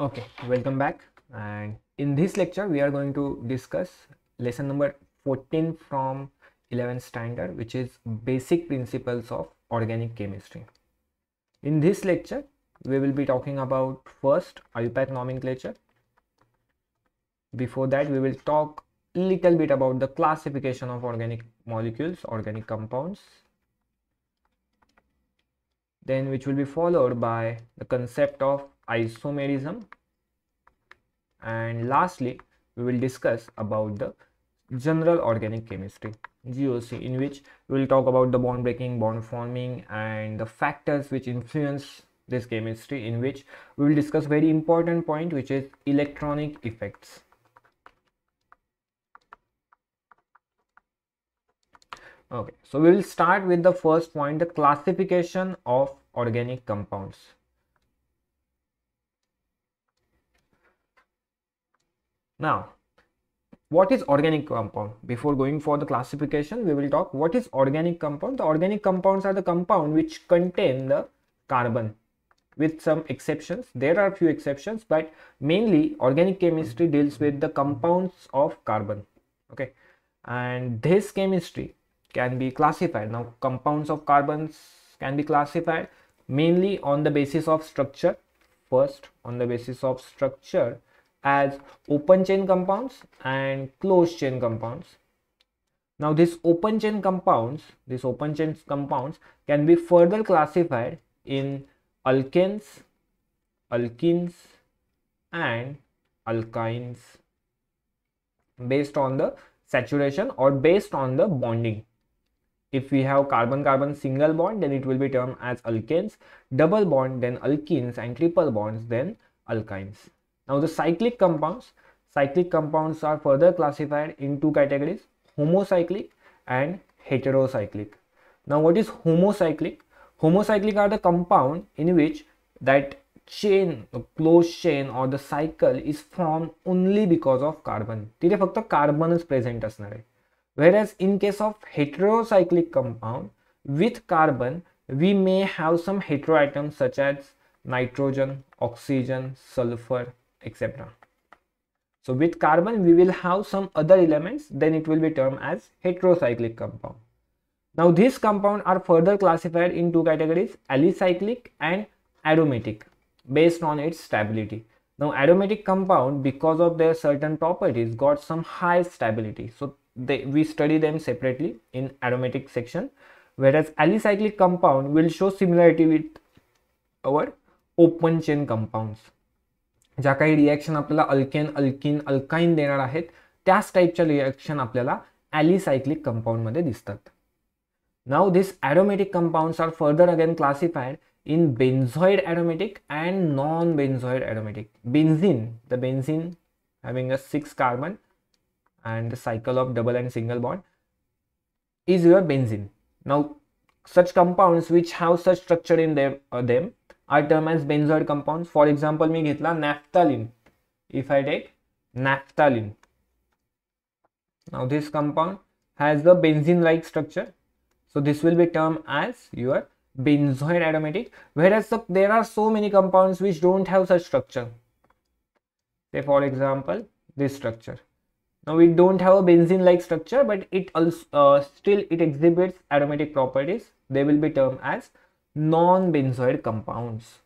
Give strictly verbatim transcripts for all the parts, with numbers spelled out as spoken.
Okay, welcome back, and in this lecture we are going to discuss lesson number fourteen from eleventh standard, which is basic principles of organic chemistry. In this lecture we will be talking about first I U P A C nomenclature. Before that we will talk a little bit about the classification of organic molecules, organic compounds, then which will be followed by the concept of isomerism, and lastly we will discuss about the general organic chemistry G O C, in which we will talk about the bond breaking, bond forming and the factors which influence this chemistry, in which we will discuss very important point which is electronic effects. Okay, so we will start with the first point, the classification of organic compounds. Now, what is organic compound? Before going for the classification, we will talk what is organic compound. The organic compounds are the compound which contain the carbon, with some exceptions. There are few exceptions, but mainly organic chemistry deals with the compounds of carbon. Okay, and this chemistry can be classified. Now, compounds of carbons can be classified mainly on the basis of structure. First, on the basis of structure, as open chain compounds and closed chain compounds. Now these open chain compounds, these open chain compounds can be further classified in alkanes, alkenes and alkynes based on the saturation or based on the bonding. If we have carbon-carbon single bond, then it will be termed as alkanes, double bond then alkenes, and triple bonds then alkynes. Now the cyclic compounds, cyclic compounds are further classified in two categories, homocyclic and heterocyclic. Now what is homocyclic? Homocyclic are the compound in which that chain, the closed chain or the cycle is formed only because of carbon. Tite fakta carbon is present asnar hai. Whereas in case of heterocyclic compound with carbon, we may have some heteroatoms such as nitrogen, oxygen, sulfur, et cetera. So with carbon we will have some other elements, then it will be termed as heterocyclic compound. Now these compounds are further classified in two categories, alicyclic and aromatic, based on its stability. Now aromatic compound, because of their certain properties, got some high stability, so they, we study them separately in aromatic section, whereas alicyclic compound will show similarity with our open chain compounds. ज्या काही reaction आपल्याला alkane, alkene, alkyne देणार आहेत, त्याच टाइपच्या reaction आपल्याला alicyclic compound मध्ये दिसतात. Now this aromatic compounds are further again classified in benzoid aromatic and non benzoid aromatic. Benzene, the benzene having a six carbon and the cycle of double and single bond is your benzene. Now such compounds which have such structure in them are termed as benzoid compounds. For example, मी घेतला naphthalene. If I take naphthalene, now this compound has the benzene-like structure, so this will be termed as your benzoid aromatic. Whereas the, there are so many compounds which don't have such structure. Say for example this structure. Now it don't have a benzene-like structure, but it also uh, still it exhibits aromatic properties. They will be termed as non-benzoid compounds.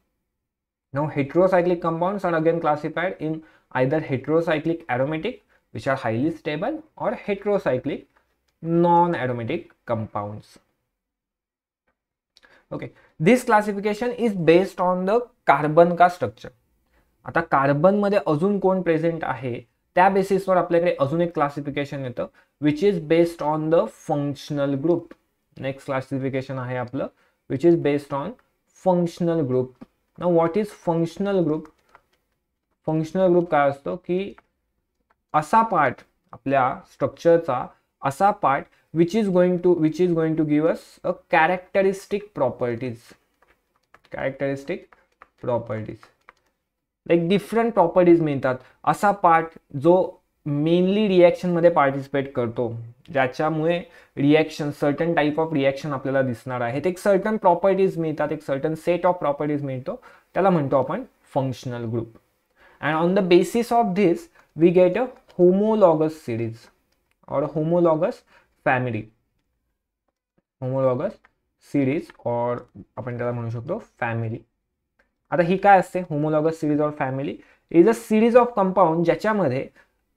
Now heterocyclic compounds are again classified in either heterocyclic aromatic, which are highly stable, or heterocyclic non-aromatic compounds. Okay, this classification is based on the carbon का structure. आता carbon मध्ये अजून कोण present आहे त्या basis वर आपल्याकडे अजून एक classification येतं, which is based on the functional group. Next classification आहे आपलं, which is based on functional group. Now what is functional group? Functional group काय असतो की असा पार्ट आपल्या स्ट्रक्चरचा, असा part which is going to which is going to give us a characteristic properties, characteristic properties like different properties मिळतात. असा part जो mainly reaction मध्ये participate करतो, ज्याच्यामुळे reaction certain type of reaction आपल्याला दिसणार आहेत, एक सर्टन प्रॉपर्टीज मिळतात, एक सर्टन सेट ऑफ प्रॉपर्टीज मिळतो, त्याला म्हणतो आपण functional group. and on the basis of this we get a homologous series or a homologous family, homologous series or आपण त्याला म्हणू शकतो family. आता ही काय असते homologous series or family is a series of compound ज्याच्यामध्ये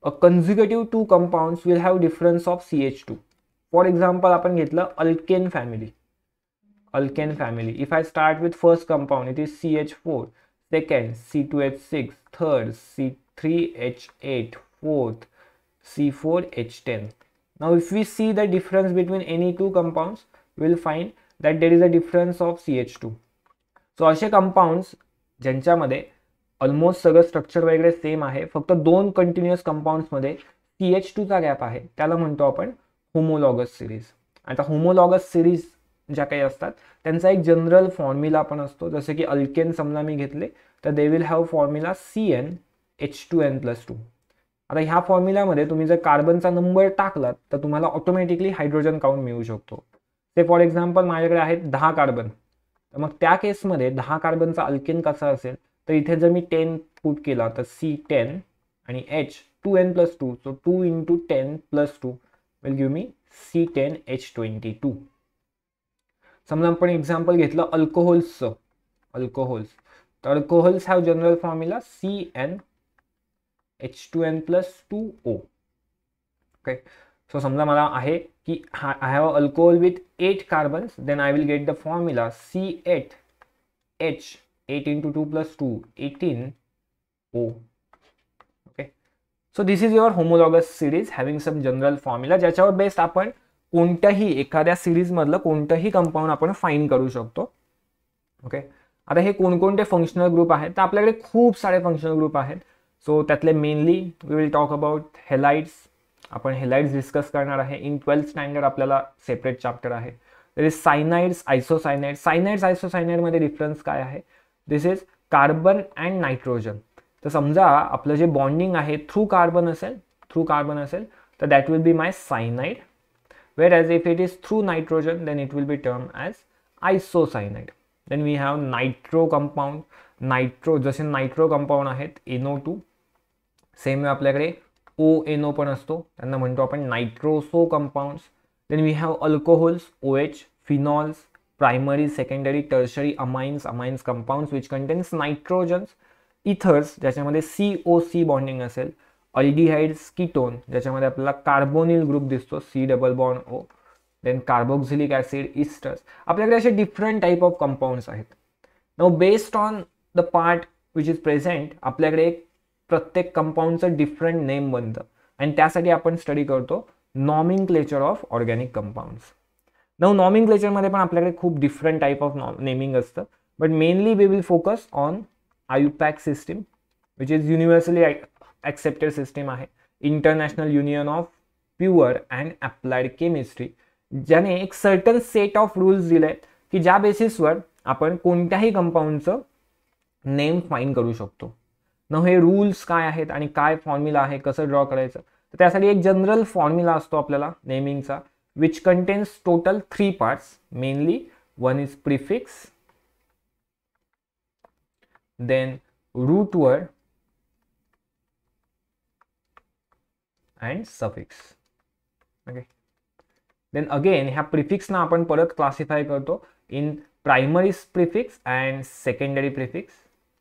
a consecutive two compounds will have difference of C H two. For example आपण घेतलं alkene family, alkene family. If I start with first compound it is C H four, second C two H six, third C three H eight, fourth C four H ten. Now if we see the difference between any two compounds we will find that there is a difference of C H two. So असे compounds ज्यांच्यामध्ये almost सगळं structure वगैरे same आहे, फक्त दोन continuous compounds मध्ये C H two चा gap आहे, त्याला म्हणतो आपण होमोलॉगस सिरीज. आता होमोलॉगस सिरीज ज्या काही असतात त्यांचा एक जनरल फॉर्म्युला पण असतो, जसे की अल्केन समजा मी घेतले तर they will have formula C n H two n plus two. आता ह्या फॉर्म्युलामध्ये तुम्ही जर कार्बनचा नंबर टाकलात तर तुम्हाला ऑटोमॅटिकली हायड्रोजन काउंट मिळू शकतो. ते फॉर एक्झाम्पल माझ्याकडे आहेत दहा कार्बन, तर मग त्या केसमध्ये दहा कार्बनचा अल्केन कसा असेल तर इथे जर मी टेन पुट केला तर C टेन आणि H two n plus two, so two into ten plus two will give me C ten H twenty-two. समजा आपण एक्झाम्पल घेतलं अल्कोहोल्सचं, अल्कोहोल्स तर alcohols have general formula C n H two n plus two O. Okay, so समजा मला आहे की I have alcohol with eight carbons, then I will get the formula C eight H eight into two plus two eighteen O. Okay, so this is your homologous series having some general formula ज्याच्यावर based आपण कोणत्याही एखाद्या series मधलं कोणतंही compound आपण find करू शकतो. Okay, आता हे कोणकोणते फंक्शनल ग्रुप आहेत तर आपल्याकडे खूप सारे फंक्शनल ग्रुप आहेत. सो त्यातले mainly we will talk about halides, आपण हेलाइड्स डिस्कस करणार आहे. इन ट्वेल्थ स्टँडर्ड आपल्याला सेपरेट चॅप्टर आहे. There is cyanides, isocyanide. सायनाइड्स आयसोसायनाइडमध्ये difference काय आहे, this is carbon and nitrogen. तर समजा आपलं जे बॉन्डिंग आहे थ्रू कार्बन असेल, थ्रू कार्बन असेल तर that will be my cyanide, whereas if it is through nitrogen then it will be term as isocyanide. Then we have nitro compound, nitro जसे nitro compound आहेत N O two, same way आपल्याकडे O N O पण असतो, त्यांना म्हणतो आपण nitroso compounds. Then we have alcohols, O H, phenols, primary secondary tertiary amines, amines compounds which contains nitrogens. Ethers ज्याच्यामध्ये C O C bonding असेल, aldehydes, ketone ज्याच्यामध्ये आपल्याला कार्बोनिल ग्रुप दिसतो C double bond O, then carboxylic acid, esters. आपल्याकडे असे different type of compounds आहेत. Now based on the part which is present आपल्याकडे एक प्रत्येक कंपाउंडचं डिफरंट नेम बनतं आणि त्यासाठी आपण स्टडी करतो nomenclature of organic compounds. Now नॉमिनक्लेचरमध्ये पण आपल्याकडे खूप डिफरंट टाईप ऑफ नेमिंग असतं, but mainly we will focus on IUPAC system which is universally accepted system आहे, international union of pure and applied chemistry, ज्याने एक सर्टन सेट ऑफ रूल्स दिले आहेत की ज्या बेसिसवर आपण कोणत्याही कंपाऊंडचं नेम फाइंड करू शकतो. न हे रूल्स काय आहेत आणि काय फॉर्म्युला आहे कसं ड्रॉ करायचं तर त्यासाठी एक जनरल फॉर्म्युला असतो आपल्याला नेमिंगचा which contains total three parts mainly. One is prefix, then root word and suffix. Okay, then again ह्या प्रिफिक्सना आपण परत क्लासिफाय करतो in primary prefix and secondary prefix,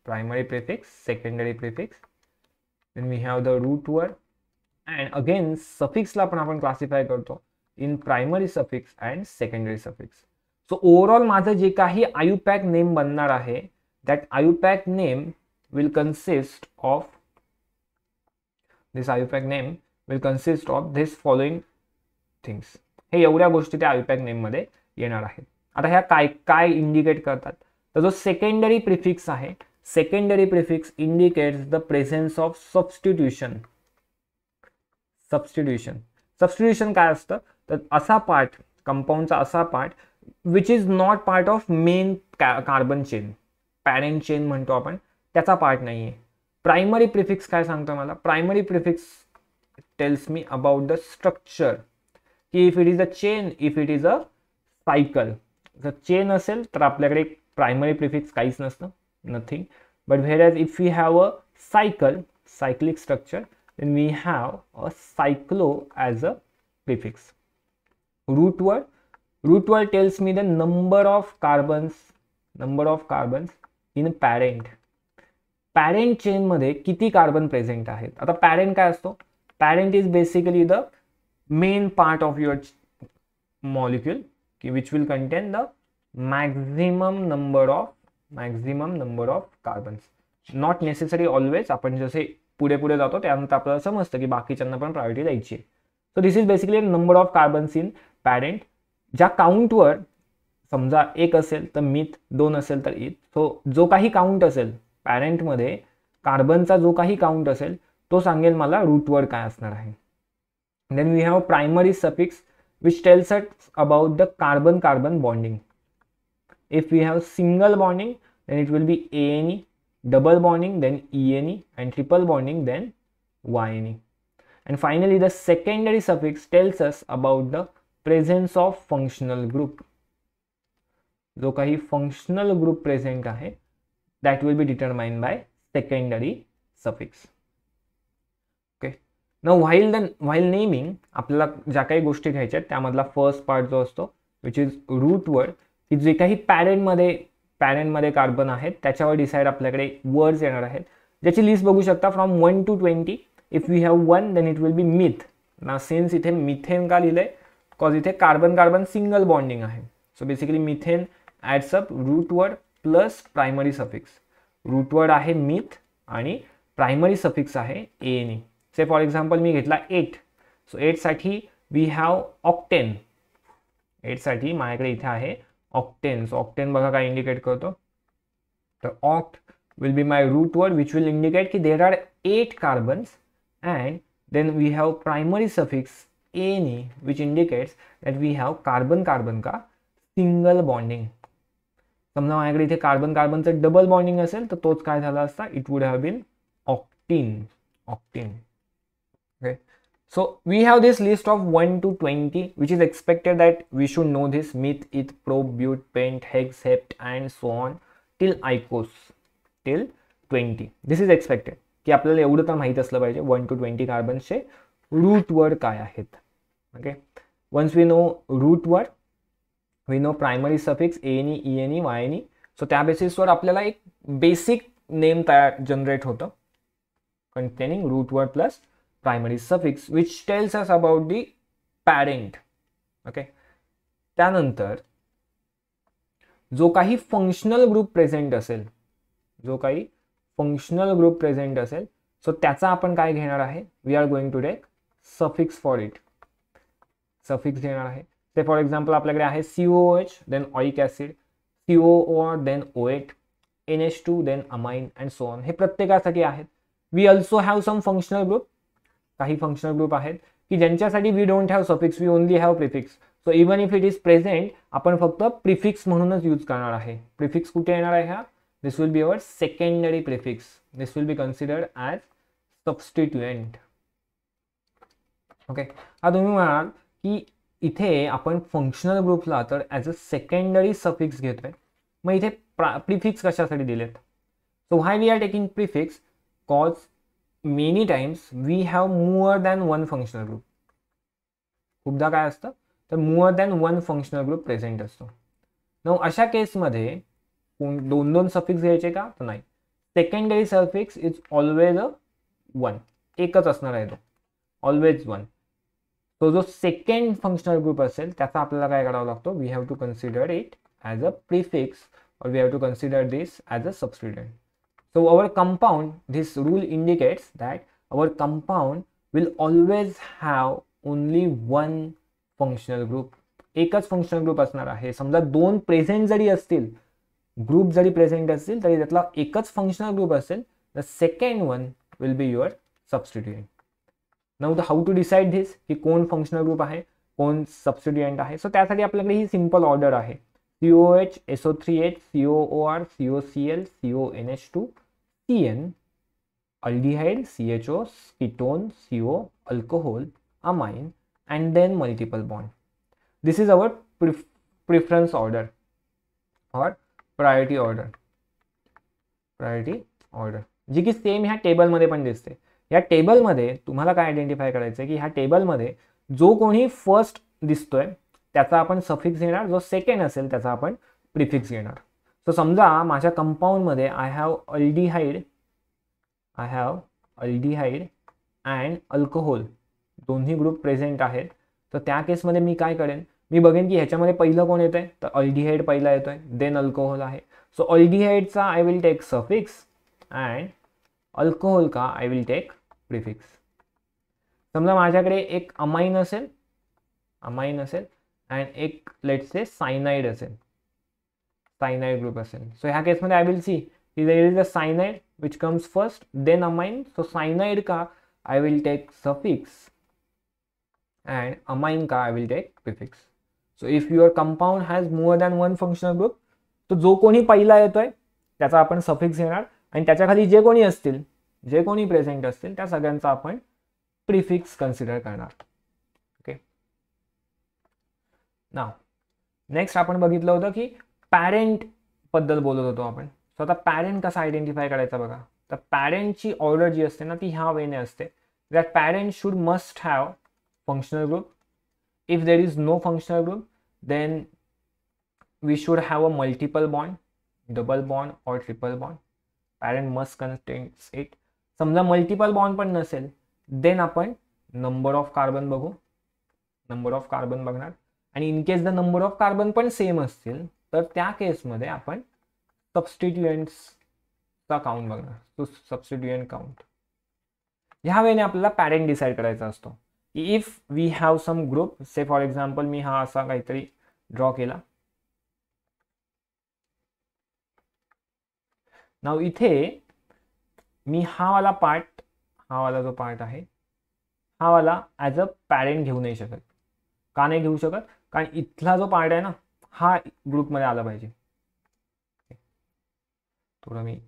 primary prefix, secondary prefix. Then we have the root word and again suffix la pan apan classify karto in primary suffix and secondary suffix. So overall maza je kahi I U P A C name bannar ahe that I U P A C name will consist of this I U P A C name will consist of this following things. हे एवढ्या गोष्टी त्या I U P A C name मध्ये येणार आहेत. आता ह्या काय काय इंडिकेट करतात तर जो सेकंडरी प्रिफिक्स आहे, secondary prefix indicates the presence of substitution. substitution substitution काय असतं तर असा पार्ट कंपाऊंडचा असा part which is not part of main carbon chain, parent chain म्हणतो आपण, त्याचा पार्ट नाही आहे. प्रायमरी प्रिफिक्स काय सांगतो मला, primary prefix tells me about the structure की if it is a chain, if it is a cycle. जर चेन असेल तर आपल्याकडे प्रायमरी प्रिफिक्स काहीच नसतं, nothing. But whereas if we have a cycle, cyclic structure, then we have a cyclo as a prefix. Root word. Root word tells me the number of carbons, number of carbons in parent. Parent chain मध्ये किती carbon present आहेत. आता parent काय असतो? Parent is basically the main part of your molecule, which will contain the maximum number of maximum number of carbons. Not necessary always. आपण जसे पुढे पुढे जातो त्यानंतर आपल्याला समजतं की बाकीच्यांना पण प्रायोरिटी द्यायची आहे. So this is basically number of carbons in parent. ज्या काउंटवर समजा एक असेल तर मिथ, दोन असेल तर इथ. सो जो काही काउंट असेल पॅरेंट मध्ये कार्बनचा जो काही काउंट असेल तो सांगेल मला रूट वर्ड काय असणार आहे. Then we have primary suffix which tells us about the carbon carbon bonding. If we have single bonding then it will be A N E, double bonding then E N E, and triple bonding then Y N E. And finally the secondary suffix tells us about the presence of functional group. जो काही functional group present आहे that will be determined by secondary suffix. Okay. Now while the while naming आपल्याला ज्या काही गोष्टी घ्यायच्या आहेत त्यामधला फर्स्ट पार्ट जो असतो which is root word, की जे काही पॅरेंट मध्ये पॅरेंट मध्ये कार्बन आहेत त्याच्यावर डिसाइड आपल्याकडे वर्ड्स येणार आहेत ज्याची लिस्ट बघू शकता from one to twenty. If we have one then it will be meth. ना सिन्स इथे मिथेन का लिहिलंय बिकॉज इथे कार्बन कार्बन सिंगल बॉन्डिंग आहे. So basically methane adds up root word plus primary suffix. Root word आहे meth आणि primary suffix आहे A N E. Say for example मी घेतला एट. सो एटसाठी वी हॅव ऑक्टेन. एटसाठी माझ्याकडे इथे आहे ऑक्टेन. सो ऑक्टेन बघा काय इंडिकेट करतो तर oct will be my root word which will indicate की there are eight carbons and then we have primary suffix A N E which indicates that we have carbon carbon का single bonding. समजा माझ्याकडे इथे carbon कार्बनचं double bonding असेल तर तोच काय झाला असता it would have been octene. Octene. Okay. So we have this list of one to twenty, which is expected that we should know this meth, eth, probe, but, pent, hex, hept, and so on till I C O S, till twenty. This is expected. कि आपल्याला एवढं तर माहित असलं पाहिजे one to twenty कार्बन्सचे root word काय आहेत. Okay. Once we know root word, we know primary suffix A N E, E N E, Y N E. So त्या बेसिसवर आपल्याला एक बेसिक नेम तयार जनरेट होतं containing root word plus primary suffix which tells us about the parent. Okay. त्यानंतर जो काही functional group present असेल, जो काही फंक्शनल ग्रुप प्रेझेंट असेल सो त्याचा आपण काय घेणार आहे, we are going to take suffix for it. Suffix घेणार आहे ते फॉर एक्झाम्पल आपल्याकडे आहे C O O H then oic acid, C O O then O eight, N H two then amine and so on. हे प्रत्येकासाठी आहेत. We also have some functional group. काही functional group आहेत की ज्यांच्यासाठी we don't have suffix, we only have prefix. So even if it is present आपण फक्त prefix म्हणूनच यूज करणार आहे. प्रिफिक्स कुठे येणार आहे हा, this will be our secondary prefix. This will be considered as substituent. Okay. हा तुम्ही म्हणाल की इथे आपण फंक्शनल ग्रुपला तर ॲज अ सेकंडरी सफिक्स घेतोय, मग इथे प्रिफिक्स कशासाठी दिलेत. So why we are taking prefix, cause many times we have more than one functional group. खूपदा काय असतं तर more than one functional group present असतो. नाउ अशा केसमध्ये दोन दोन सफिक्स घ्यायचे का, तर नाही. Secondary suffix is always a one, एकच असणार आहे तो, ऑलवेज वन. तो जो सेकंड फंक्शनल ग्रुप असेल त्याचा आपल्याला काय करावा लागतो, we have to consider it as a prefix और we have to consider this as a substituent. So our compound, this rule indicates that our compound will always have only one functional group. एकच functional group असणार आहे. समजा दोन present जरी असतील, group जरी present असतील तरी त्यातला एकच functional group असेल, the second one will be your substituent. Now the how to decide this, की कोण functional group आहे कोण substituent आहे. सो त्यासाठी आपल्याकडे ही simple order आहे. C O H, S O three H, C O O R, C O C L, C O N H two, C N, aldehyde, C H O, ketone, C O, alcohol, amine, and then multiple bond. This is our pref preference order or priority order. Priority order जी की same ह्या टेबलमध्ये पण दिसते. या टेबलमध्ये तुम्हाला काय आयडेंटिफाय करायचं आहे की ह्या टेबलमध्ये जो कोणी फर्स्ट दिसतोय त्याचा आपण सफिक्स घेणार, जो सेकंड असेल त्याचा आपण प्रिफिक्स घेणार. सो समजा माझ्या कंपाऊंडमध्ये I have aldehyde I have aldehyde and alcohol दोन्ही ग्रुप प्रेझेंट आहेत, तर त्या केसमध्ये मी काय करेन, मी बघेन की ह्याच्यामध्ये पहिलं कोण येतं आहे, तर अल्डिहाइड पहिला येतो आहे, देन अल्कोहोल आहे. सो अल्डिहाइडचा I will take suffix and alcohol का आय विल टेक प्रिफिक्स. समजा माझ्याकडे एक अमाइन असेल अमाइन असेल अँड एक लेट्स से सायनाइड असेल सायनाइड ग्रुप असेल. सो ह्या केसमध्ये आय विल सी की there is a cyanide which comes first then amine. So cyanide का I will take suffix and amine का I will take prefix. So if your compound has more than one functional group, तो जो कोणी पहिला येतोय त्याचा आपण suffix घेणार आणि त्याच्या खाली जे कोणी असतील जे कोणी प्रेझेंट असतील त्या सगळ्यांचा आपण प्रिफिक्स कन्सिडर करणार. ओके, नाउ नेक्स्ट आपण बघितलं होतं की पॅरेंट बद्दल बोलत होतो आपण. सो आता पॅरेंट कसा आयडेंटिफाय करायचा बघा. तर पॅरेंटची ऑर्डर जी असते ना ती ह्या वेने असते, that parent should must have functional group. If there is no functional group then we should have a multiple bond, double bond और triple bond. Parent must contains it. समजा मल्टिपल बॉन्ड पण नसेल देन आपण number of carbon बघू, number of carbon बघणार आणि in case the number of carbon पण same असतील तर त्या केसमध्ये आपण सबस्टिट्युएंट्स चा काउंट बघणार. सो सबस्टिट्युएंट काउंट ह्या वेळेने आपल्याला पॅरेंट डिसाईड करायचा असतो. If we have some group, say for example मी हा असा काहीतरी ड्रॉ केला. नाव इथे मी हा वाला पार्ट हा वाला जो पार्ट आहे हा वाला ॲज अ पॅरेंट घेऊ नाही शकत. का नाही घेऊ शकत? कारण इथला जो पार्ट आहे ना हा ग्रुपमध्ये आला पाहिजे. थोडं मी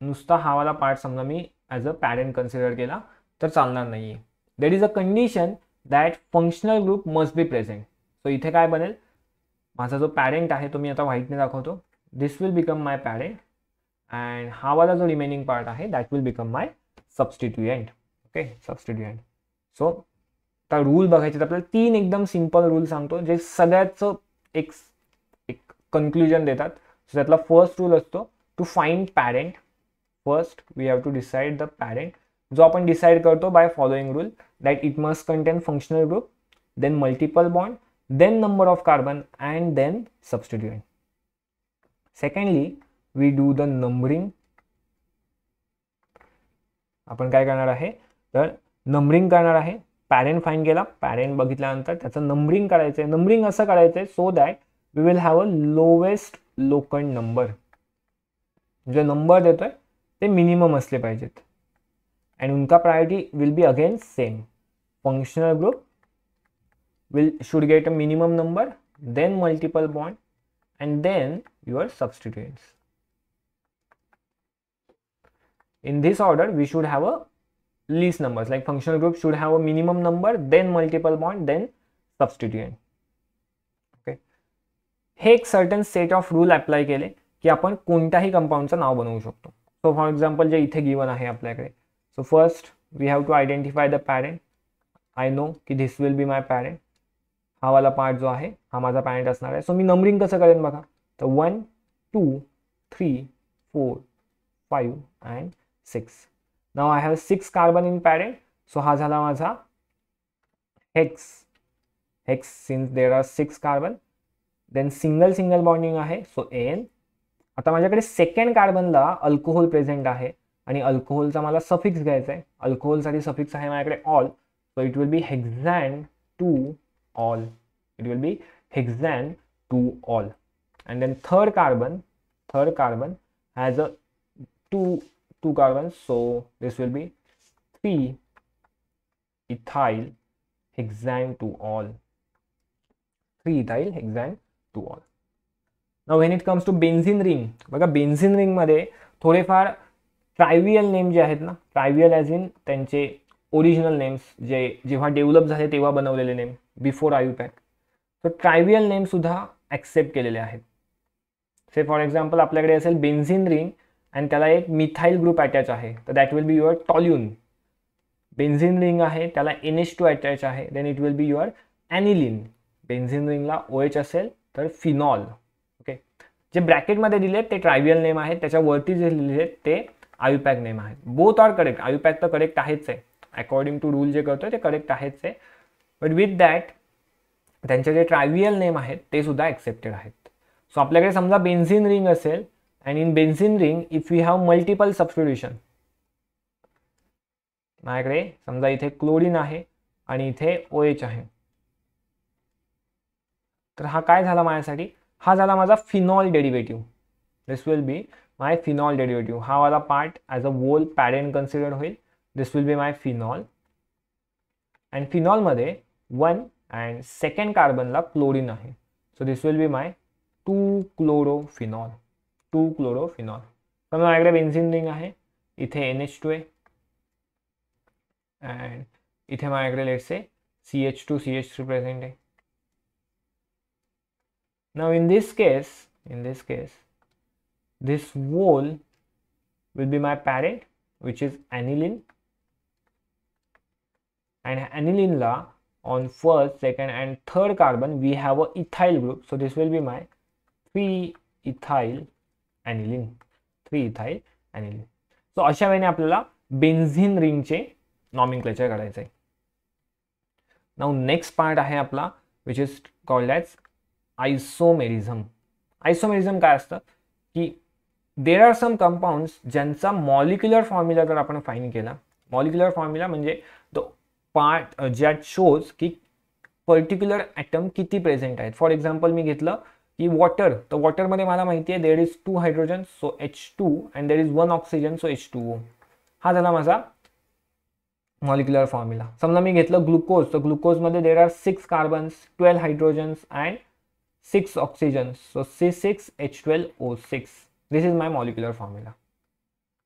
नुसता हा वाला पार्ट समजा मी ॲज अ पॅरेंट कन्सिडर केला तर चालणार नाही आहे. That is a condition that functional group must be present. So इथे काय बनेल, माझा जो पॅरेंट आहे तो मी आता व्हाईटने दाखवतो, this will become my parent and हा वाला जो रिमेनिंग पार्ट आहे that will become my substituent. Okay, substituent. So आता रूल बघायचे तर आपल्याला तीन एकदम सिम्पल रूल सांगतो जे सगळ्याचं एक एक कन्क्ल्युजन देतात. सो त्यातला फर्स्ट रूल असतो to find parent. First, we have to decide the parent. जो अपन decide करतो by following rule that it must contain functional group, then multiple bond, then number of carbon and then substituent. Secondly, we do the numbering. अपन काय करणार आहे तर numbering करणार आहे. Parent find केला, parent बघितल्यानंतर त्याचं numbering करायचं आहे. Numbering असं करायचं आहे so that we will have a lowest locant number. जो नंबर देतोय ते मिनिमम असले पाहिजेत अँड उनका priority will be again same. Functional group will should get a minimum number, then multiple bond and then your substituents. In this order we should have a least numbers, like functional group should have a minimum number, then multiple bond, then substituent. Okay, हे एक certain set of rule apply केले की आपण कोणत्याही कंपाऊंडचं नाव बनवू शकतो. So for example जे इथे given आहे आपल्याकडे, so first we have to identify the parent. I know की this will be my parent, हा वाला पार्ट जो आहे हा माझा पॅरेंट असणार आहे. सो मी नंबरिंग कसं करेन बघा, तर one two three four five and six. Now I have six carbon in parent. So हा झाला माझा hex hex since there are six carbon. Then single single bonding आहे, सो एन. आता माझ्याकडे सेकंड कार्बनला अल्कोहोल प्रेझेंट आहे आणि अल्कोहोलचा मला suffix घ्यायचा आहे. अल्कोहोलसाठी सफिक्स आहे माझ्याकडे ol. So it will be hexan two ol. It will be hexan two ol. And then third carbon third carbon has a two two carbon. So this will be three ethyl hexan two ol. Three ethyl hexan two ol. Now when it comes to benzene ring, बघा benzene रिंगमध्ये थोडेफार trivial name जे आहेत ना, ट्रायव्हियल as in त्यांचे original names जे जेव्हा develop झाले तेव्हा बनवलेले नेम बिफोर आयुपॅक, तर ट्रायव्हियल नेमसुद्धा ॲक्सेप्ट केलेले आहेत. से फॉर एक्झाम्पल आपल्याकडे असेल बेन्झिन रिंग आणि त्याला एक मिथाईल ग्रुप अटॅच आहे तर that will be your toluene. Benzene ring आहे त्याला एन एच टू अटॅच आहे then it will be your aniline. Benzene रिंगला ओ एच असेल तर फिनॉल. ओके, जे ब्रॅकेटमध्ये दिले ते ट्रायव्हियल नेम आहेत, त्याच्यावरती जे लिहिले ते आयुपॅक नेम आहेत. Both are correct. आयुपॅक तर करेक्ट आहेच आहे, अकॉर्डिंग टू रूल जे करतोय ते करेक्ट आहेच आहे. बट विथ दॅट त्यांचे जे ट्रायव्हियल नेम आहेत ते सुद्धा ॲक्सेप्टेड आहेत. सो आपल्याकडे समजा बेन्झिन रिंग असेल and in benzene ring if you have multiple substitution, माझ्याकडे समजा इथे क्लोरीन आहे आणि इथे ओ एच आहे तर हा काय झाला माझ्यासाठी, हा झाला माझा phenol derivative. This will be my phenol derivative. हा वाला part as a whole parent considered होईल. This will be my phenol and फिनॉलमध्ये वन अँड सेकंड कार्बनला क्लोरीन आहे so this will be my two chlorophenol. Two chlorophenol. समजा माझ्याकडे benzene ring आहे, इथे एन एच टू आहे अँड इथे माझ्याकडे let's say C H two C H three present आहे. Now in this case, in this case, this wall will be my parent, which is aniline, and aniline la on first, second, and third carbon we have a ethyl group. So this will be my three ethyl aniline, three ethyl aniline. So अशा वेळेने आपल्याला benzene रिंगचे nomenclature करायचं आहे. Now next part आहे आपला, which is called as isomerism. Isomerism काय असतं की there are some compounds ज्यांचा मॉलिक्युलर फॉर्म्युला जर आपण फाईंड केला, मॉलिक्युलर फॉर्म्युला म्हणजे द पार्ट ज्यात शोज की पर्टिक्युलर ॲटम किती प्रेझेंट आहेत. फॉर एक्झाम्पल मी घेतलं की वॉटर, तर वॉटरमध्ये मला माहिती आहे there is two hydrogen so H two and there is one oxygen so H two O. हा झाला माझा मॉलिक्युलर फॉर्म्युला. समजा मी घेतलं ग्लुकोज तर ग्लुकोजमध्ये there are six carbons twelve hydrogens and six oxygens so C six H twelve O six. This is my molecular formula.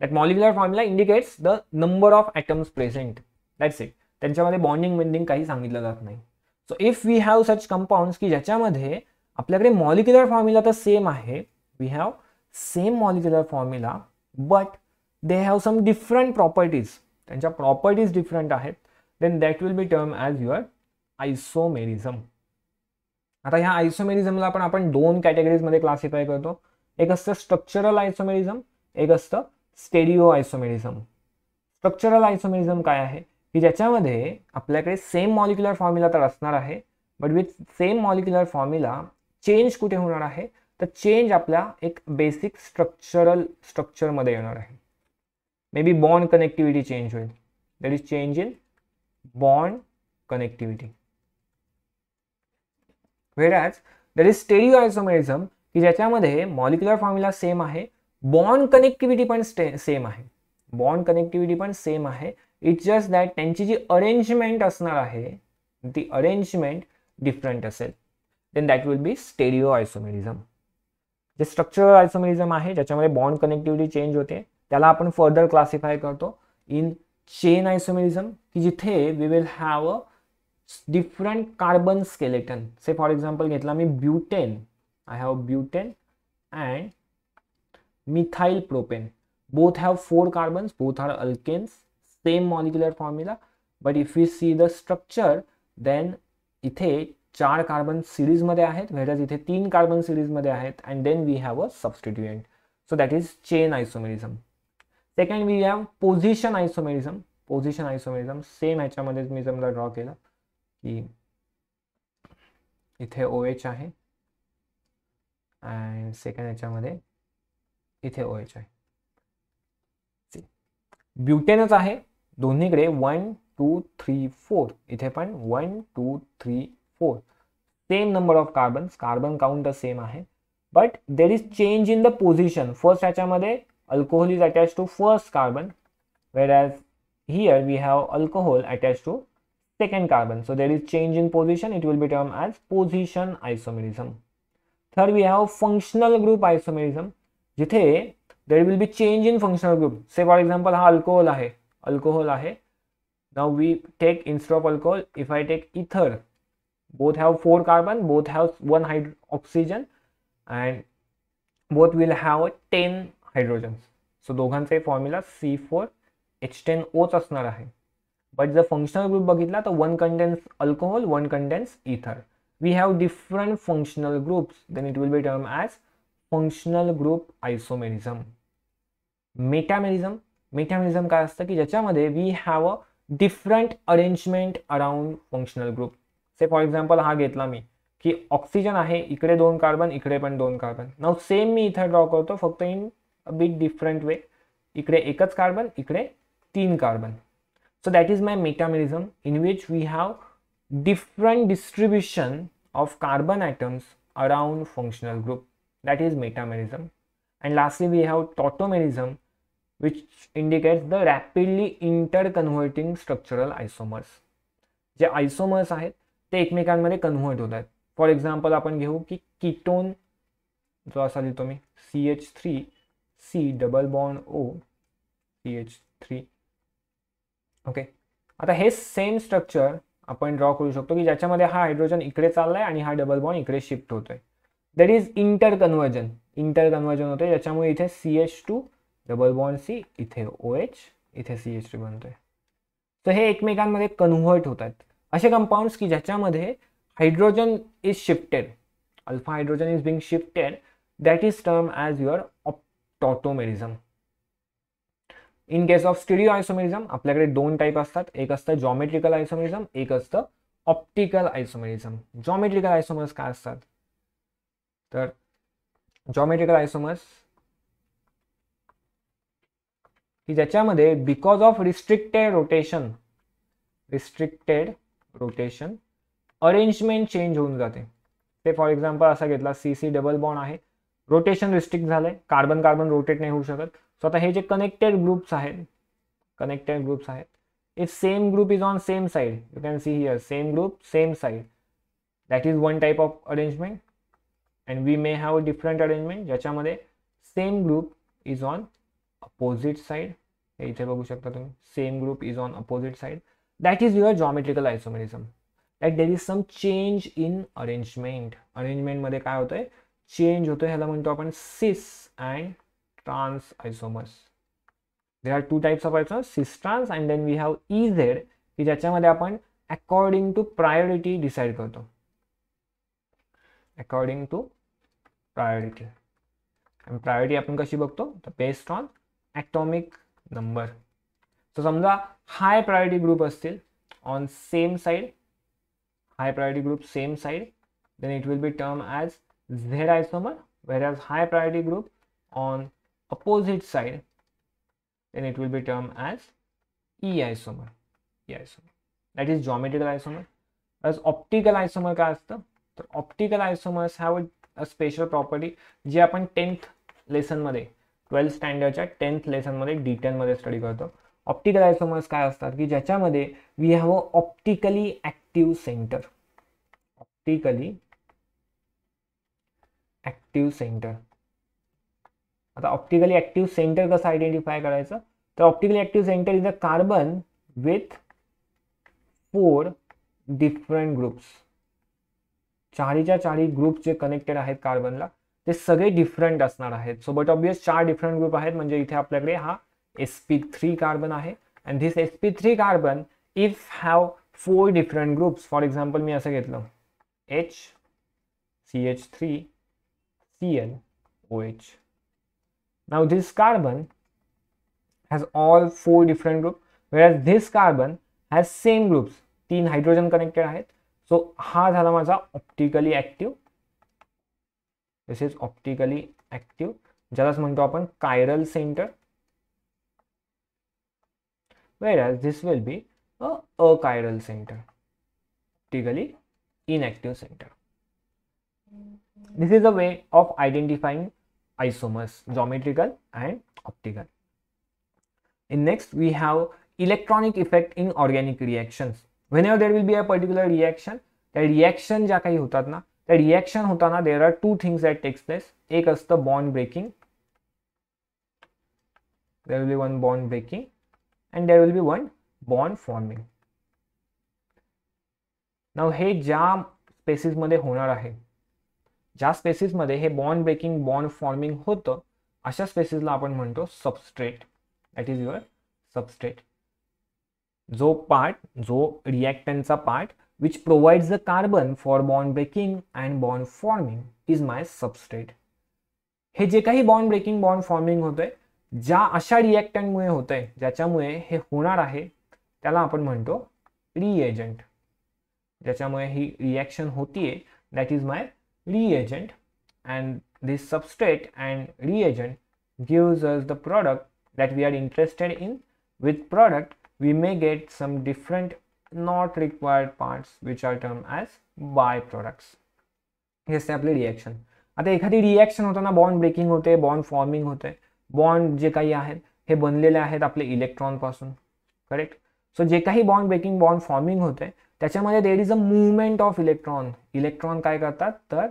That molecular formula indicates the number of atoms present, that's it. त्यांच्यामध्ये bonding bending काही सांगितलं जात नाही. So if we have such compounds की ज्याच्यामध्ये आपल्याकडे molecular formula तर same आहे, we have same molecular formula but they have some different properties, त्यांच्या प्रॉपर्टीज डिफरंट आहेत, then that will be term as your isomerism. आता ह्या आयसोमेरिझमला पण आपण दोन कॅटेगरीजमध्ये क्लासिफाय करतो. एक असतं स्ट्रक्चरल आयसोमेरिझम, एक असतं स्टेरिओ आयसोमेरिझम. स्ट्रक्चरल आयसोमेरिझम काय आहे की ज्याच्यामध्ये आपल्याकडे सेम मॉलिक्युलर फॉर्म्युला तर असणार आहे but with same molecular formula change कुठे होणार आहे तर चेंज आपल्या एक बेसिक स्ट्रक्चरल स्ट्रक्चरमध्ये येणार आहे. May be bond connectivity change होईल, that is change in bond connectivity. Whereas there is stereo isomerism की ज्याच्यामध्ये मॉलिक्युलर फॉर्म्युला सेम आहे, बॉन्ड कनेक्टिव्हिटी पण सेम आहे, बॉन्ड कनेक्टिव्हिटी पण सेम आहे, इट्स जस्ट दॅट त्यांची जी अरेंजमेंट असणार आहे ती अरेंजमेंट डिफरंट असेल, then that will be stereo isomerism. जे स्ट्रक्चरल आयसोमेरिझम आहे ज्याच्यामध्ये बॉन्ड कनेक्टिव्हिटी चेंज होते त्याला आपण फर्दर क्लासिफाय करतो इन चेन आयसोमेरिझम की जिथे we will have a different carbon skeleton. Say for example घेतला मी butane, I have butane and methyl propane, both have four carbons, both are alkanes, same molecular formula but if you see the structure then इथे चार carbon सिरीजमध्ये आहेत व्हेरज इथे तीन carbon सिरीजमध्ये आहेत and then we have a substituent so that is chain isomerism. Second we have position isomerism. Position isomerism same ह्याच्यामध्येच मी समजा ड्रॉ केलं की इथे ओ एच आहे अँड सेकंड याच्यामध्ये इथे ओ एच आहे, ब्युटेनच आहे दोन्हीकडे, वन टू थ्री फोर, इथे पण one two three four, same number of carbons, carbon count same आहे but there is change in the position. First याच्यामध्ये alcohol is attach to first carbon whereas here we have alcohol attach to second carbon, so there is change in position, it will be termed as position isomerism. Third we have functional group isomerism jithe there will be change in functional group. Say for example ha alcohol ahe, alcohol ahe, now we take instead of alcohol if I take ether both have four carbon, both have one hydro oxygen, and both will have ten hydrogens. So दोघांचे formula C four H ten O असणार आहे. But the functional group बघितला तर one contains alcohol, one contains ether. We have different functional groups, then it will be termed as functional group isomerism. Metamerism, metamerism काय असतं की ज्याच्यामध्ये we have a different arrangement around functional group. Say for example हा घेतला मी की oxygen आहे, इकडे दोन कार्बन, इकडे पण दोन कार्बन. नाउ सेम मी इथं ड्रॉ करतो फक्त इन अ बिट डिफरंट वे. इकडे एकच कार्बन, इकडे तीन carbon. So that is my metamerism in which we have different distribution of carbon atoms around functional group. That is metamerism. And lastly we have tautomerism which indicates the rapidly interconverting structural isomers. जे isomers आहेत ते एकमेकांमध्ये convert होतात. For example आपण घेऊ की ketone जो असा लिहितो मी C H three C double bond O C H three. Okay, आता हे सेम स्ट्रक्चर आपण ड्रॉ करू शकतो की ज्याच्यामध्ये हा हायड्रोजन इकडे चाललाय आणि हा डबल बॉन्ड इकडे शिफ्ट होतोय. That is interconversion. इंटरकन्वर्जन होतंय ज्याच्यामुळे इथे C H two double bond C, इथे OH, इथे C H थ्री बनतोय. तर हे एकमेकांमध्ये कन्व्हर्ट होतात. असे कंपाउंड्स की ज्याच्यामध्ये hydrogen is shifted, alpha hydrogen is being shifted, that is termed as your tautomerism. In case of stereoisomerism आपल्याकडे दोन टाइप असतात. एक असतं geometrical isomerism, एक असतं optical isomerism. Geometrical isomers काय असतात तर geometrical isomers की ज्याच्यामध्ये because of restricted rotation restricted rotation arrangement change होऊन जाते. ते फॉर एक्झाम्पल असा घेतला सी सी डबल बॉन्ड आहे, रोटेशन रिस्ट्रिक्ट झालंय, कार्बन कार्बन रोटेट नाही होऊ शकत. सो आता हे जे कनेक्टेड ग्रुप्स आहेत कनेक्टेड ग्रुप्स आहेत if same group is on same side, you can see here same group same side. That is one type of arrangement. And we may have different arrangement ज्याच्यामध्ये same group is on opposite side. हे इथे बघू शकता तुम्ही same group is on opposite side. That is your geometrical isomerism. Like there is some change in arrangement. Arrangement मध्ये काय होतंय change होतोय. ह्याला म्हणतो आपण cis and trans isomers. There are two types of isomers, cis trans and then we have E Z की ज्याच्यामध्ये आपण अकॉर्डिंग टू प्रायोरिटी डिसाइड करतो. अकॉर्डिंग टू प्रायोरिटी आणि प्रायोरिटी आपण कशी बघतो तर based on atomic number. So समजा हाय प्रायोरिटी ग्रुप असतील on same side, high priority group same side, then it will be termed as Z isomer. Whereas high priority group on opposite side, then it will be termed as E isomer. E isomer. That is geometrical isomer. Whereas optical isomer का असतं तर optical isomers have a special property जी आपण tenth lesson मध्ये twelfth standard च्या tenth lesson मध्ये D ten मध्ये study करतो. Optical isomers काय असतात की ज्याच्यामध्ये we have a optically active centre. Optically active centre. आता ऑप्टिकली ऍक्टिव्ह सेंटर कसं आयडेंटिफाय करायचं तर optically active centre is a carbon with four different groups. चारीच्या चारी ग्रुप जे कनेक्टेड आहेत कार्बनला ते सगळे डिफरंट असणार आहेत. सो बट ऑब्वियस चार डिफरंट ग्रुप आहेत म्हणजे इथे आपल्याकडे हा S P three कार्बन आहे and this S P three carbon if have four different groups. For example मी असं घेतलं H C H three Cl OH. Now this carbon has all four different groups whereas this carbon has same groups. तीन hydrogen connected आहेत. सो हा झाला माझा optically active. This is optically active ज्यालाच म्हणतो आपण chiral centre. Whereas this will be a achiral center, optically inactive center. This is a way of identifying isomers, geometrical and optical. In next we have electronic effect in organic reactions. Whenever there will be a particular reaction, the reaction ज्या काही होतात ना, the reaction होताना there are two things that takes place. एक असतं bond breaking. There will be one bond breaking. And there will be one bond forming. Now हे ज्या स्पेसिसमध्ये होणार आहे। ज्या स्पेसिसमध्ये हे बॉन्ड ब्रेकिंग बॉन्ड फॉर्मिंग होतं अशा स्पेसिसला आपण म्हणतो substrate, that is your substrate. जो पार्ट जो रिएक्टंटचा part which provides the carbon for bond breaking and bond forming is my substrate. हे जे काही बॉन्ड ब्रेकिंग बॉन्ड फॉर्मिंग होतंय ज्या अशा रिएक्टंटमुळे होतंय ज्याच्यामुळे हे होणार आहे त्याला आपण म्हणतो रिएजंट। ज्याच्यामुळे ही रिएक्शन होतीये that is my reagent, and this substrate and reagent gives us the product that we are interested in. With product we may get some different not required parts which are termed as byproducts. Yes, ते आपले reaction. आता एखादी reaction होताना bond breaking होते, bond forming होते, bond जे काही आहेत हे बनलेले आहेत आपले इलेक्ट्रॉन पासून, करेक्ट। सो जे काही बॉन्ड ब्रेकिंग बॉन्ड फॉर्मिंग होते त्याच्यामध्ये there is a movement of electron. Electron काय करतात तर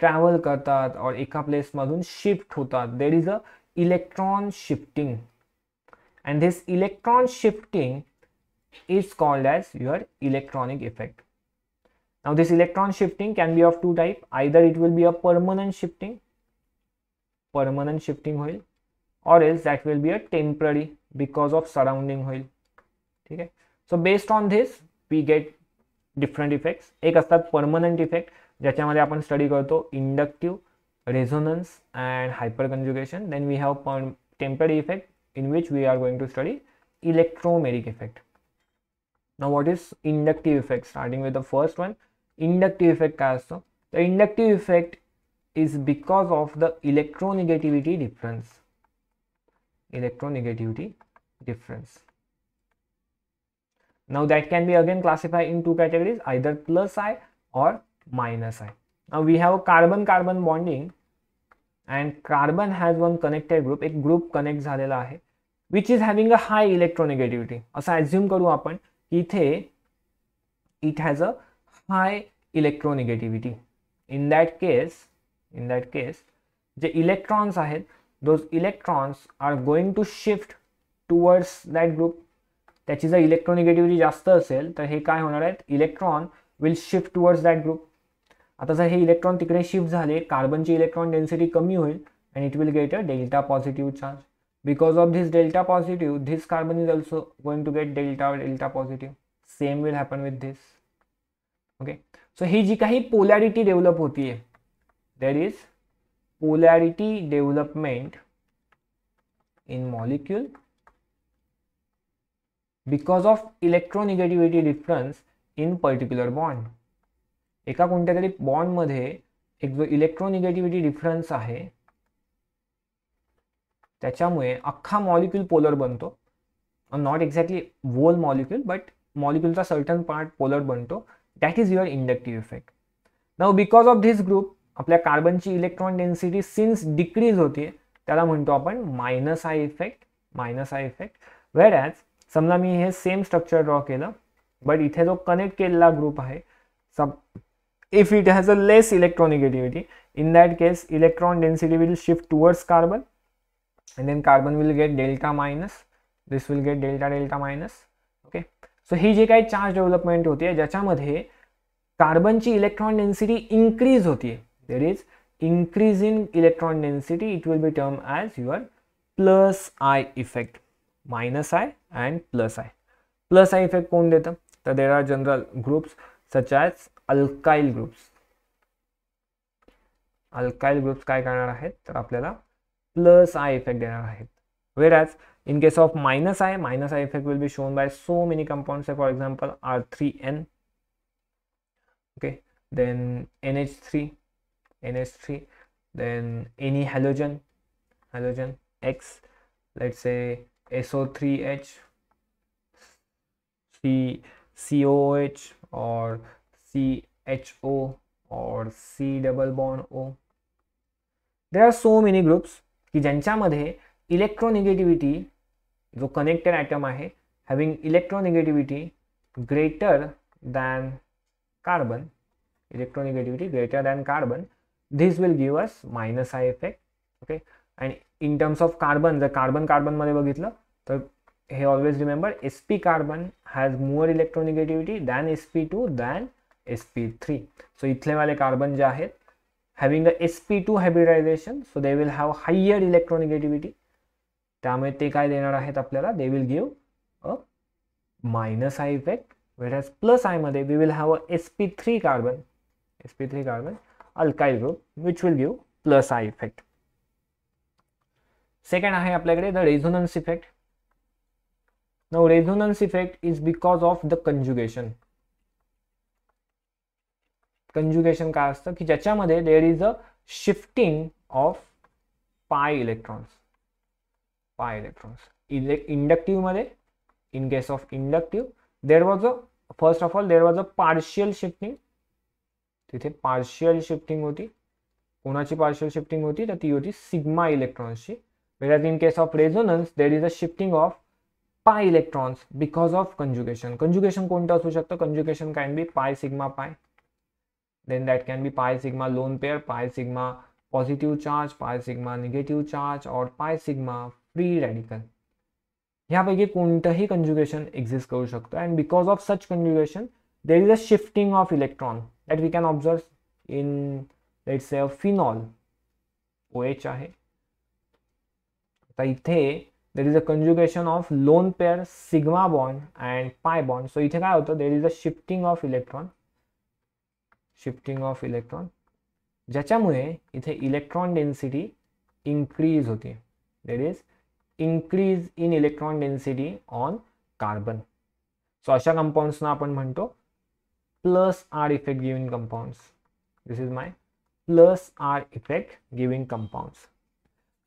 ट्रॅव्हल करतात और एका प्लेस मधून शिफ्ट होतात, there is a electron shifting and this electron shifting is called as your electronic effect. Now this electron shifting can be of two type, either it will be a permanent shifting, permanent shifting होईल, or else that will be a temporary because of surrounding होईल, ठीक है। So based on this we get different effects. एक असतात permanent effect ज्याच्यामध्ये आपण study करतो inductive, resonance and hyper conjugation. Then we have temporary effect in which we are going to study electromeric effect. Now what is inductive effect, starting with the first one. Inductive effect काय असतो तर inductive effect is because of the electronegativity difference, electronegativity difference. Now that can be again classified in two categories, either plus I or minus I. Now we have carbon-carbon bonding, and carbon has one connected group, एक group connect झालेला आहे, which is having a high electronegativity. असा assume करू आपण इथे it has a high electronegativity. In that case, in that case, J electrons आहेत, those electrons are going to shift towards that group. त्याची जर electronegativity जास्त असेल तर हे काय होणार आहेत electron will shift towards that group. आता जर हे इलेक्ट्रॉन तिकडे शिफ्ट झाले कार्बनची इलेक्ट्रॉन डेन्सिटी कमी होईल and it will get a delta positive charge. Because of this delta positive this carbon is also going to get delta delta positive, same will happen with this, okay. So ही जी काही polarity develop होतीये there is polarity development in molecule because of electronegativity difference in particular bond. एका कोणत्या तरी बॉन्डमध्ये एक जो electronegativity difference आहे त्याच्यामुळे अख्खा मॉलिक्यूल पोलर बनतो, not exactly whole molecule but मॉलिक्यूलचा सर्टन पार्ट पोलर बनतो, that is your inductive effect. Now because of this group आपल्या कार्बनची इलेक्ट्रॉन डेन्सिटी सिन्स डिक्रीज होते त्याला म्हणतो आपण minus I effect, minus I effect. Whereas समजा मी हे सेम स्ट्रक्चर ड्रॉ केलं बट इथे जो कनेक्ट केलेला ग्रुप आहे सब if it has a less electronegativity in that case electron density will shift towards carbon and then carbon will get delta minus, this will get delta delta minus, okay. So ही जे काही charge development होते ज्याच्यामध्ये कार्बनची electron density increase होतीये there is increase in electron density, it will be term as your plus I effect. Minus I and plus I. Plus I effect कोण देतं तर there are general groups such as alkyl groups. Alkyl groups काय करणार आहेत तर आपल्याला plus I effect देणार आहेत। Whereas in case of minus I, minus I effect will be shown by so many compounds, for example R three N, okay, then N H three, N H three, then any halogen, halogen X, let's say S O three H, C, C O H और C H O और C double bond O. There are so many groups कि ज्यांच्यामध्ये electronegativity जो connected atom आहे having electronegativity greater than carbon, electronegativity greater than carbon, this will give us minus I effect, okay. And in terms of carbon, जर carbon carbon मध्ये बघितलं तर हे always remember S P carbon has more electronegativity than S P two than S P three. So इथले वाले carbon जे आहेत having a S P two hybridization, so they will have higher electronegativity. त्यामुळे ते काय देणार आहेत आपल्याला, they will give a minus I effect, whereas plus I मध्ये we will have a S P three carbon, S P three carbon alkyl group, which will give plus I effect. Second है आपल्याकडे the resonance effect. Now resonance effect is because of the conjugation. Conjugation का असतं की ज्याच्यामध्ये there is a shifting of pi electrons, pi electrons. Inductive मध्ये, in case of inductive, there was a first of all there was a partial shifting. तिथे partial shifting होती. कोणाची partial shifting होती, तर ती होती sigma electrons ची. Whereas in case of resonance there is a shifting of pi electrons because of conjugation. Conjugation कोणता असू शकतो, conjugation can be pi sigma pi, then that can be pi sigma lone pair, pi sigma positive charge, pi sigma negative charge, or pi sigma free radical. यापैकी कोणताही conjugation exist करू शकतो, and because of such conjugation there is a shifting of electron that we can observe in, let's say, a phenol. OH आहे, तर इथे there is a conjugation of lone pair, sigma bond and pi bond. So इथे काय होतं, there is a shifting of electron, shifting of electron, ज्याच्यामुळे इथे electron density increase होते. There is increase in electron density on carbon. So अशा compounds ना आपण म्हणतो plus R effect giving compounds. This is my plus R effect giving compounds.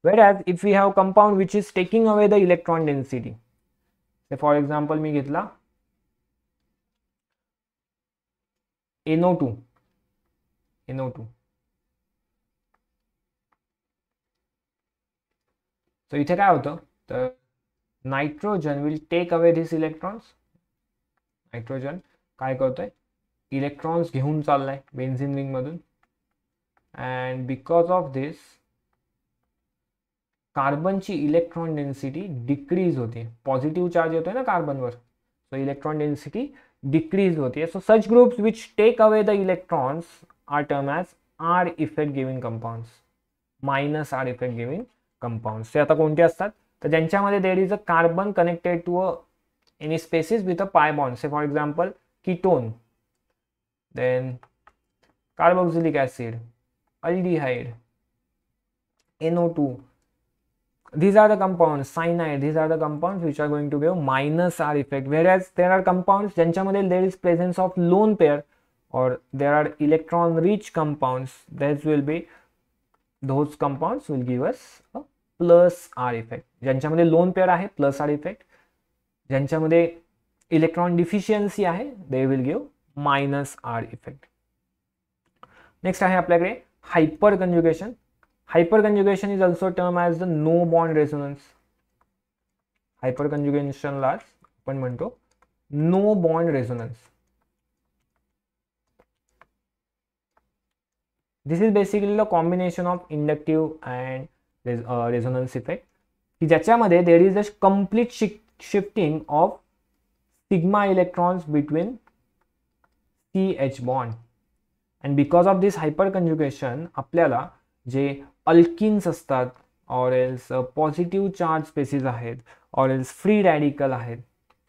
Whereas if we have compound which is taking away the electron density, say for example मी घेतला N O two, N O two. So इथे काय होतं, तर nitrogen will take away this electrons. Nitrogen काय करतोय, electrons घेऊन चाललाय बेन्झिन रिंग मधून, अँड बिकॉज ऑफ दिस कार्बनची इलेक्ट्रॉन डेन्सिटी डिक्रीज होते. पॉझिटिव्ह चार्ज येतोय ना कार्बनवर, सो इलेक्ट्रॉन डेन्सिटी डिक्रीज होते. So such groups which take away the electrons are term as R effect giving compounds, minus R effect giving compounds. ते आता कोणते असतात, तर ज्यांच्यामध्ये there is a carbon connected to a any species with a pi bond, say for example ketone, then carboxylic acid, aldehyde, N O two. These are the compounds, cyanide, these are the compounds which are going to give minus R effect. Whereas there are compounds ज्यांच्यामध्ये there is presence of lone pair or there are electron rich compounds, that will be, those compounds will give us a plus R effect. ज्यांच्यामध्ये lone pair आहे plus R effect, ज्यांच्यामध्ये electron deficiency आहे they will give minus R effect. Next आहे आपल्याकडे hyperconjugation. Hyperconjugation is also termed as the no bond resonance. Hyperconjugation ला आपण म्हणतो no bond resonance. This is basically the combination of inductive and res uh, resonance effect, की ज्याच्यामध्ये there is a complete sh shifting of sigma electrons between C H bond, and because of this hyperconjugation आपल्याला जे alkynes असतात और else positive charge species आहेत or else free radical आहेत,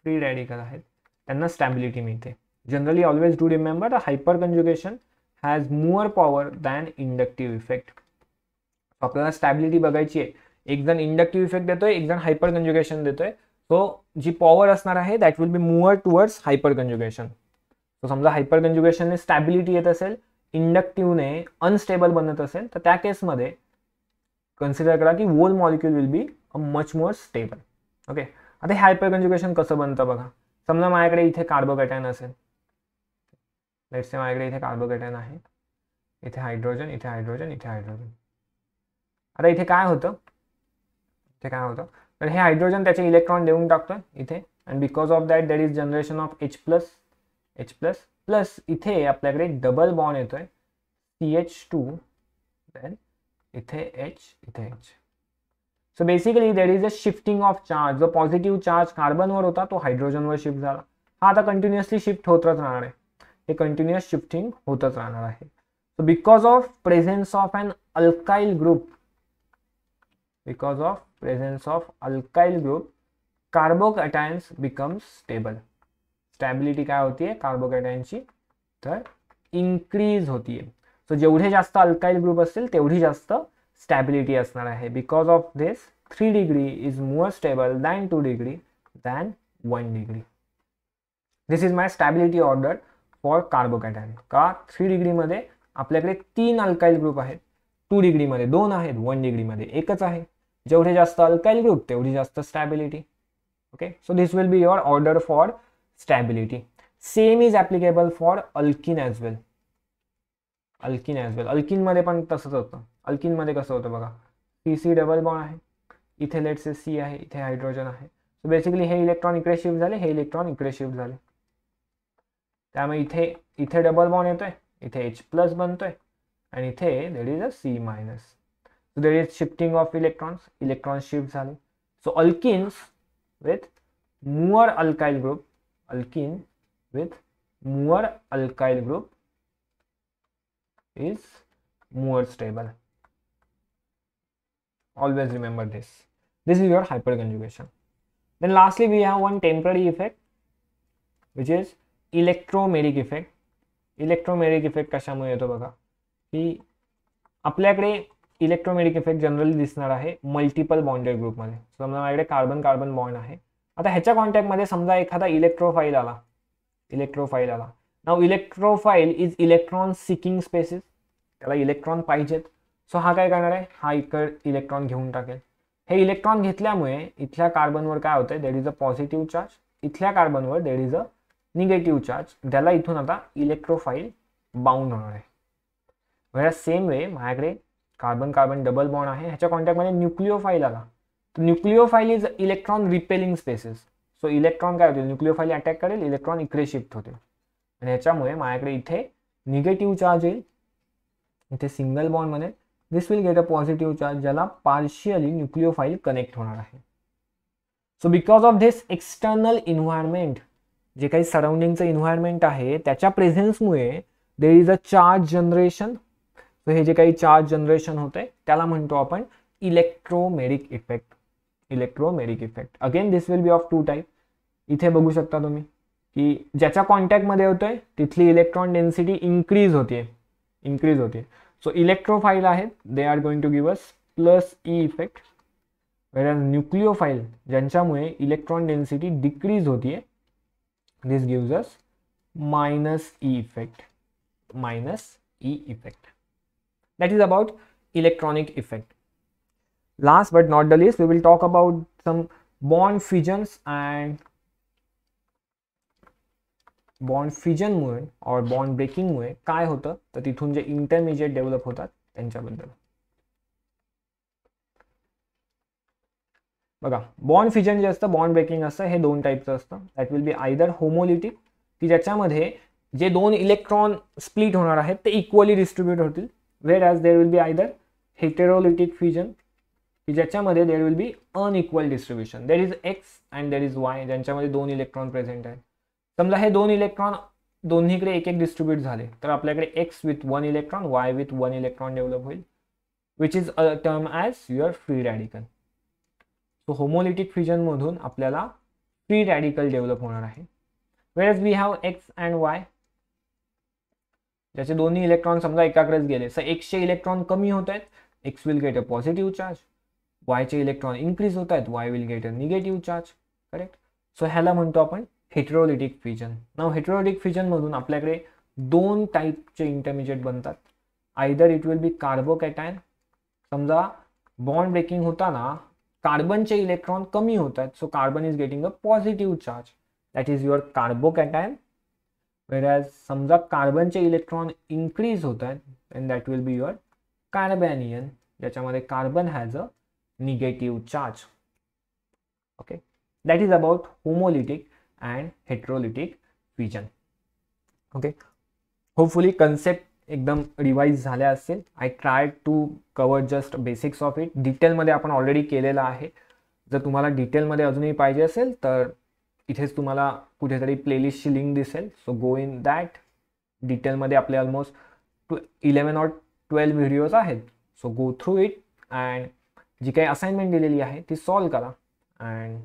free radical आहेत त्यांना stability मिळते. Generally always do remember the hyperconjugation has more power than inductive effect. आपल्याला stability बघायची आहे, एक जण इंडक्टिव्ह इफेक्ट देतोय, एक जण हायपर कंजुगेशन देतोय, सो जी पॉवर असणार आहे that will be more towards hyperconjugation. So समजा हायपर कंजुगेशनने स्टॅबिलिटी येत असेल, इंडक्टिव्हने अनस्टेबल बनत असेल, तर त्या केसमध्ये कन्सिडर करा की whole molecule will be a much more stable. Okay, आता हायपर कंजुगेशन कसं बनतं बघा. समजा माझ्याकडे इथे कार्बोकेटायन असेल, लेट्स से माझ्याकडे इथे कार्बोकेटायन आहे, इथे हायड्रोजन, इथे हायड्रोजन, इथे हायड्रोजन. आता इथे काय होतं, इथे काय होतं, तर हे हायड्रोजन त्याचे इलेक्ट्रॉन देऊन टाकतो इथे, and because of that there is generation of H plus, H plus plus इथे आपल्याकडे डबल बॉन्ड येतोय C H two, देन इथे H, इथे H. So basically there is a shifting of charge. जो पॉझिटिव्ह चार्ज कार्बनवर होता तो हायड्रोजनवर shift झाला, हा आता कंटिन्युअसली शिफ्ट होत राहणार आहे. हे कंटिन्युअस शिफ्टिंग होतच राहणार आहे. So because of presence of an alkyl group because of presence of alkyl group carbocations becomes stable. Stability काय होती है कार्बोकॅटायन्सची, तर इंक्रीज होती है. सो जेवढे जास्त अल्काइल ग्रुप असतील तेवढी जास्त स्टॅबिलिटी असणार आहे. Because of this three degree is more stable than two degree than one degree. This is my stability order for carbocation. का थ्री डिग्री मध्ये आपल्याकडे तीन अल्काइल ग्रुप आहेत, टू डिग्री मध्ये दोन आहेत, वन डिग्री मध्ये एकच आहे. जेवढे जास्त अल्काइल ग्रुप तेवढी जास्त stability. Okay, so this will be your order for stability. Same is applicable for alkene as well. Alkene as well alkene मध्ये पण तसंच होतं. अल्किन मध्ये कसं होतं बघा, पी सी डबल बॉन्ड आहे, इथे लेट्स से सी आहे, इथे हायड्रोजन आहे. सो बेसिकली हे इलेक्ट्रॉन इकडे शिफ्ट झाले, हे इलेक्ट्रॉन इकडे शिफ्ट झाले, त्यामुळे इथे इथे डबल बॉन्ड येतोय, इथे H प्लस बनतोय आणि इथे there is a C minus. So there is shifting of electrons, electron shift झाले. So alkenes with more alkyl group alkene with more alkyl group is more stable. Always remember this. This is your hyperconjugation. Then lastly we have one temporary effect which is electromeric effect. Electromeric effect कशामुळे येतो बघा, की आपल्याकडे electromeric effect generally दिसणार आहे multiple bonded ग्रुपमध्ये. समजा माझ्याकडे कार्बन कार्बन बॉन्ड आहे, आता ह्याच्या कॉन्टॅक्टमध्ये समजा एखादा इलेक्ट्रोफाईल आला इलेक्ट्रोफाईल आला नाव electrophile is electron seeking species, त्याला इलेक्ट्रॉन पाहिजेत. सो हा काय करणार आहे, हा इकडे इलेक्ट्रॉन घेऊन टाकेल. हे इलेक्ट्रॉन घेतल्यामुळे इथल्या कार्बनवर काय होतंय, that is a positive charge, इथल्या कार्बनवर that is a negative charge. त्याला इथून आता इलेक्ट्रोफाईल बाउंड होणार आहे. वेळा सेम वे माझ्याकडे कार्बन कार्बन डबल बॉन्ड आहे, ह्याच्या कॉन्टॅक्टमध्ये न्यूक्लिओफाईल आला, तर nucleophile is electron repelling spaces. So electron काय होतील, न्यूक्लिओफाईल अटॅक करेल, इलेक्ट्रॉन इकडे शिफ्ट होतील आणि ह्याच्यामुळे माझ्याकडे इथे निगेटिव्ह चार्ज येईल, इथे सिंगल बॉन्ड बनेल. This will get a positive charge ज्याला पार्शियली न्यूक्लिओफाईल कनेक्ट होणार आहे. So because of this external environment, जे काही सराउंडिंगचं इन्व्हायरमेंट आहे त्याच्या प्रेझेन्समुळे there is a charge generation. So हे जे काही चार्ज जनरेशन होते त्याला म्हणतो आपण electromeric effect. Electromeric effect again this will be of two type. इथे बघू शकता तुम्ही की ज्याच्या कॉन्टॅक्टमध्ये होतोय तिथली इलेक्ट्रॉन डेन्सिटी इन्क्रीज होते इन्क्रीज होते सो इलेक्ट्रोफाईल आहेत, they are going to give us plus E effect. Where nucleophile ज्यांच्यामुळे इलेक्ट्रॉन डेन्सिटी डिक्रीज होते, this gives us minus E effect, minus E effect. That is about electronic effect. Last but not the least, we will talk about some bond fissions and bond fission मुळे और bond breaking मुळे काय होतं, तर तिथून जे intermediate develop होतात त्यांच्याबद्दल बघा. Bond fission जे असतं, बॉन्ड ब्रेकिंग असतं, हे दोन टाईपचं असतं. That will be either homolytic, की ज्याच्यामध्ये जे दोन इलेक्ट्रॉन स्प्लिट होणार आहेत ते इक्वली डिस्ट्रीब्यूट होतील. Whereas there will be either heterolytic fission, की ज्याच्यामध्ये there will be unequal distribution. There is X and there is Y, ज्यांच्यामध्ये दोन इलेक्ट्रॉन प्रेझेंट आहेत. समजा हे दोन इलेक्ट्रॉन दोन्हीकडे एक एक डिस्ट्रीब्यूट झाले तर आपल्याकडे X with one electron, Y with one electron develop होईल, which is a term as your free radical. So homolytic fission मधून आपल्याला फ्री रॅडिकल डेव्हलप होणार आहे. Whereas we have X and Y, ज्याचे दोन्ही इलेक्ट्रॉन समजा एकाकडेच गेले, सो एक्सचे इलेक्ट्रॉन कमी होत आहेत, X will get a positive charge. वायचे इलेक्ट्रॉन इन्क्रीज होत आहेत, Y will get a negative charge. Correct. So ह्याला म्हणतो आपण हेटेरोलिटिक फिजन. नाव हेटेरोलिटिक फिजन मधून आपल्याकडे दोन टाईपचे इंटरमिजिएट बनतात. Either it will be carbocation, समजा बॉन्ड ब्रेकिंग होताना कार्बनचे इलेक्ट्रॉन कमी होत आहेत, so carbon is getting a positive charge, that is your carbocation. Whereas समजा कार्बनचे इलेक्ट्रॉन इन्क्रीज होत आहेत, and that will be your carbanion, ज्याच्यामध्ये carbon has a negative charge. Okay, that is about homolytic and heterolytic fission. Okay, hopefully concept एकदम revise झाल्या असेल. I try to cover just basics of it. डिटेलमध्ये आपण already केलेला आहे. जर तुम्हाला डिटेलमध्ये अजूनही पाहिजे असेल तर इथेच तुम्हाला कुठेतरी प्लेलिस्टची लिंक दिसेल, सो गो इन दॅट डिटेलमध्ये आपले ऑलमोस्ट टू इलेवन और ट्वेल्व व्हिडिओज आहेत. So go through it and जी काही असाइनमेंट दिलेली आहे ती सॉल्व करा and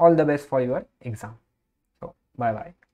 all the best for your exam. So bye bye.